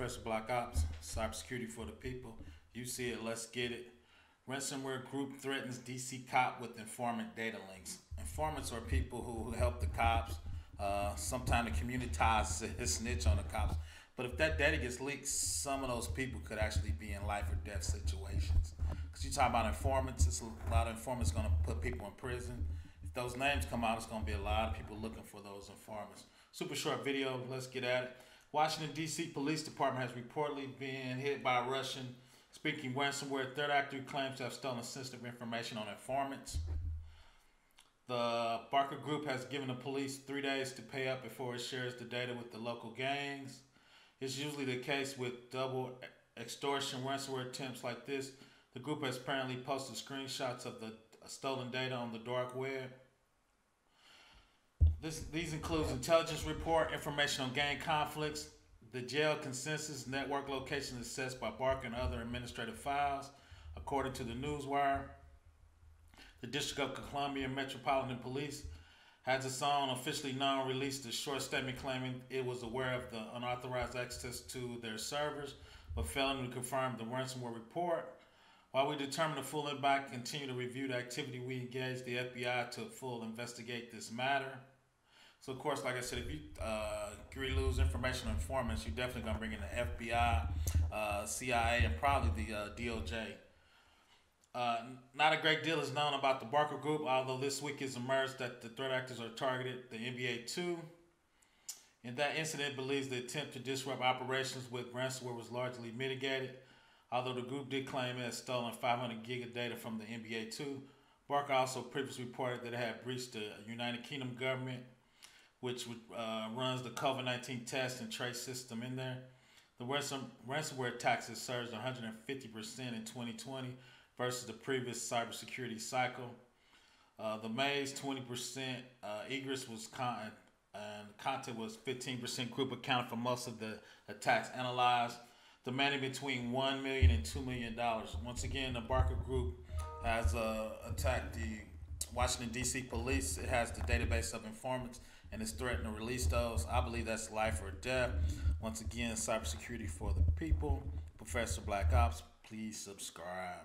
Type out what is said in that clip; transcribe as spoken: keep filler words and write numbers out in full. Professor Black Ops, cybersecurity for the people. You see it, let's get it. Ransomware group threatens D C cop with informant data links. Informants are people who help the cops. Uh, sometimes the community ties a snitch on the cops. But if that data gets leaked, some of those people could actually be in life or death situations. Because you talk about informants, it's a lot of informants going to put people in prison. If those names come out, it's going to be a lot of people looking for those informants. Super short video, let's get at it. Washington, D C Police Department has reportedly been hit by a Russian speaking ransomware threat actor who claims to have stolen sensitive information on informants. The Barker Group has given the police three days to pay up before it shares the data with the local gangs. It's usually the case with double extortion ransomware attempts like this. The group has apparently posted screenshots of the stolen data on the dark web. This, these include intelligence report, information on gang conflicts, the jail consensus, network location assessed by Barker and other administrative files, according to the Newswire. The District of Columbia Metropolitan Police has its own officially non-released a short statement claiming it was aware of the unauthorized access to their servers, but failing to confirm the ransomware report. While we determine the full impact, continue to review the activity, we engage the F B I to full investigate this matter. So, of course, like I said, if you uh, lose information on informants, you're definitely going to bring in the F B I, uh, C I A, and probably the uh, D O J. Uh, not a great deal is known about the Barker Group, although this week it's emerged that the threat actors are targeted, the N B A two. In that incident, it believes the attempt to disrupt operations with ransomware was largely mitigated, although the group did claim it had stolen five hundred gig of data from the N B A two. Barker also previously reported that it had breached the United Kingdom government, which uh, runs the COVID nineteen test and trace system in there. The ransom, ransomware attacks has surged one hundred fifty percent in twenty twenty versus the previous cybersecurity cycle. Uh, the May's twenty percent uh, egress was con and content was fifteen percent group accounted for most of the attacks analyzed, demanding between one million dollars and two million dollars. Once again, the Barker Group has uh, attacked the Washington, D C police. It has the database of informants and it's threatening to release those. I believe that's life or death. Once again, cybersecurity for the people. Professor Black Ops, please subscribe.